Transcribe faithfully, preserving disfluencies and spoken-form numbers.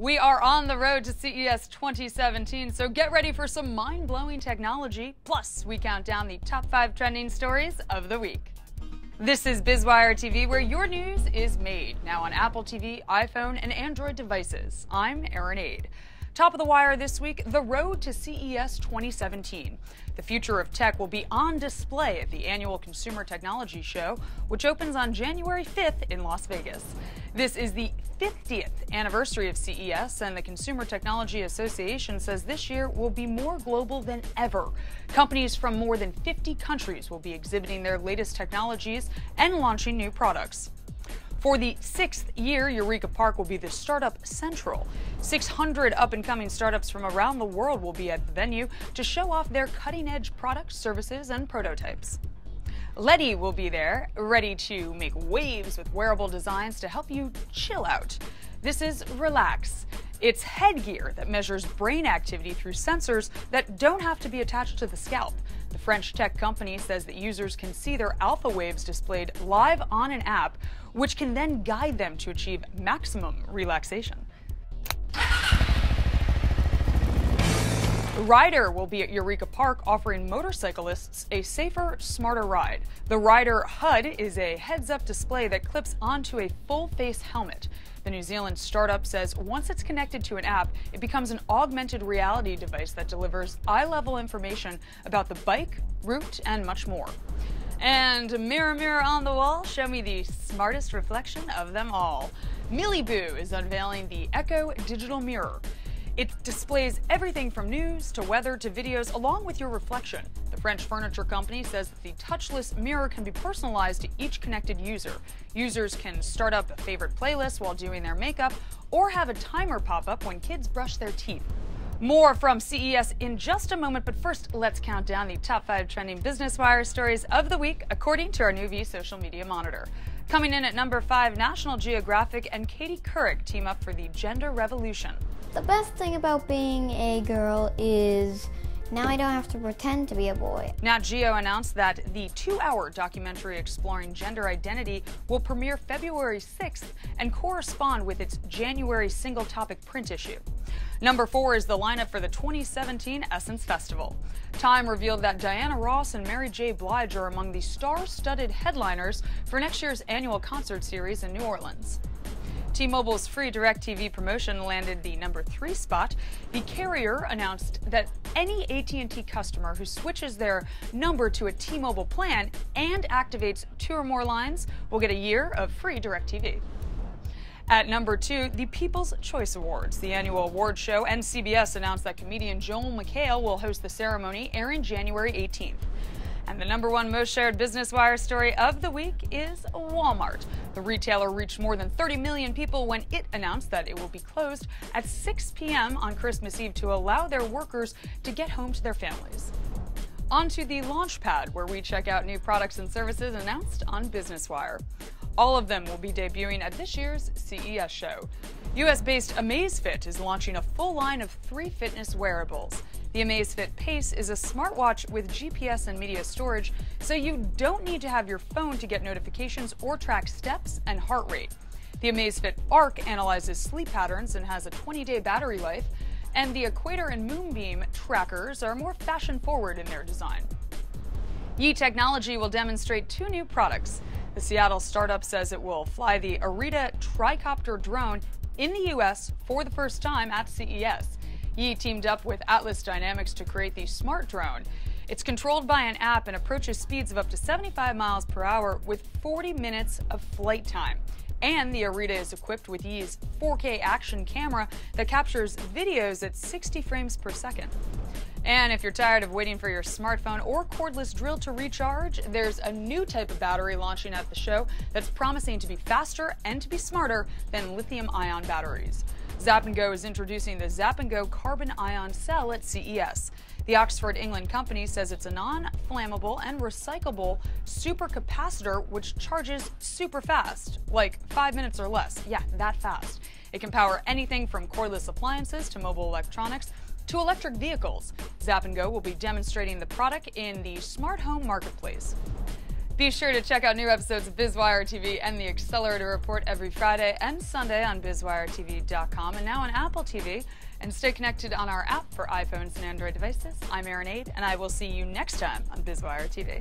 We are on the road to C E S twenty seventeen, so get ready for some mind-blowing technology. Plus, we count down the top five trending stories of the week. This is BizWire T V, where your news is made. Now on Apple T V, iPhone, and Android devices. I'm Erin Ade. Top of the wire this week, the road to C E S twenty seventeen. The future of tech will be on display at the annual Consumer Technology Show, which opens on January fifth in Las Vegas. This is the fiftieth anniversary of C E S, and the Consumer Technology Association says this year will be more global than ever. Companies from more than fifty countries will be exhibiting their latest technologies and launching new products. For the sixth year, Eureka Park will be the Startup Central. six hundred up-and-coming startups from around the world will be at the venue to show off their cutting-edge products, services, and prototypes. Leti will be there, ready to make waves with wearable designs to help you chill out. This is Relax. It's headgear that measures brain activity through sensors that don't have to be attached to the scalp. The French tech company says that users can see their alpha waves displayed live on an app, which can then guide them to achieve maximum relaxation. Rider will be at Eureka Park offering motorcyclists a safer, smarter ride. The Rider H U D is a heads-up display that clips onto a full-face helmet. The New Zealand startup says once it's connected to an app, it becomes an augmented reality device that delivers eye-level information about the bike, route, and much more. And mirror, mirror on the wall, show me the smartest reflection of them all. Miliboo is unveiling the Echo Digital Mirror. It displays everything from news to weather to videos, along with your reflection. The French furniture company says that the touchless mirror can be personalized to each connected user. Users can start up a favorite playlist while doing their makeup, or have a timer pop up when kids brush their teeth. More from C E S in just a moment, but first, let's count down the top five trending Business Wire stories of the week, according to our new V social media monitor. Coming in at number five, National Geographic and Katie Couric team up for the gender revolution. The best thing about being a girl is now I don't have to pretend to be a boy. Nat Geo announced that the two-hour documentary exploring gender identity will premiere February sixth and correspond with its January single-topic print issue. Number four is the lineup for the twenty seventeen Essence Festival. Time revealed that Diana Ross and Mary J. Blige are among the star-studded headliners for next year's annual concert series in New Orleans. T-Mobile's free DirecTV promotion landed the number three spot. The carrier announced that any A T and T customer who switches their number to a T-Mobile plan and activates two or more lines will get a year of free DirecTV. At number two, the People's Choice Awards, the annual award show, and C B S announced that comedian Joel McHale will host the ceremony, airing January eighteenth. And the number one most shared Business Wire story of the week is Walmart. The retailer reached more than thirty million people when it announced that it will be closed at six p m on Christmas Eve to allow their workers to get home to their families. On to the Launchpad, where we check out new products and services announced on Business Wire. All of them will be debuting at this year's C E S show. U S-based Amazfit is launching a full line of three fitness wearables. The Amazfit Pace is a smartwatch with G P S and media storage, so you don't need to have your phone to get notifications or track steps and heart rate. The Amazfit Arc analyzes sleep patterns and has a twenty-day battery life, and the Equator and Moonbeam trackers are more fashion-forward in their design. Yi Technology will demonstrate two new products. The Seattle startup says it will fly the Arita Tricopter drone in the U S for the first time at C E S. Yi teamed up with Atlas Dynamics to create the smart drone. It's controlled by an app and approaches speeds of up to seventy-five miles per hour with forty minutes of flight time. And the Arita is equipped with Yi's four K action camera that captures videos at sixty frames per second. And if you're tired of waiting for your smartphone or cordless drill to recharge, there's a new type of battery launching at the show that's promising to be faster and to be smarter than lithium-ion batteries. ZapGo is introducing the ZapGo carbon ion cell at C E S. The Oxford, England company says it's a non-flammable and recyclable supercapacitor which charges super fast, like five minutes or less. Yeah, that fast. It can power anything from cordless appliances to mobile electronics to electric vehicles. ZapGo will be demonstrating the product in the smart home marketplace. Be sure to check out new episodes of BizWire T V and The Accelerator Report every Friday and Sunday on biz wire t v dot com and now on Apple T V. And stay connected on our app for iPhones and Android devices. I'm Erin Ade, and I will see you next time on BizWire T V.